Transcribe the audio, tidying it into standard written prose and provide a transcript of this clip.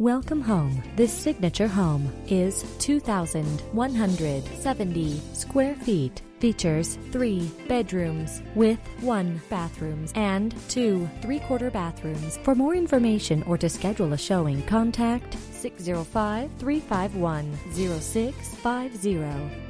Welcome home. This signature home is 2,170 square feet. Features 3 bedrooms with 1 bathroom and 2 3/4 bathrooms. For more information or to schedule a showing, contact 605-351-0650.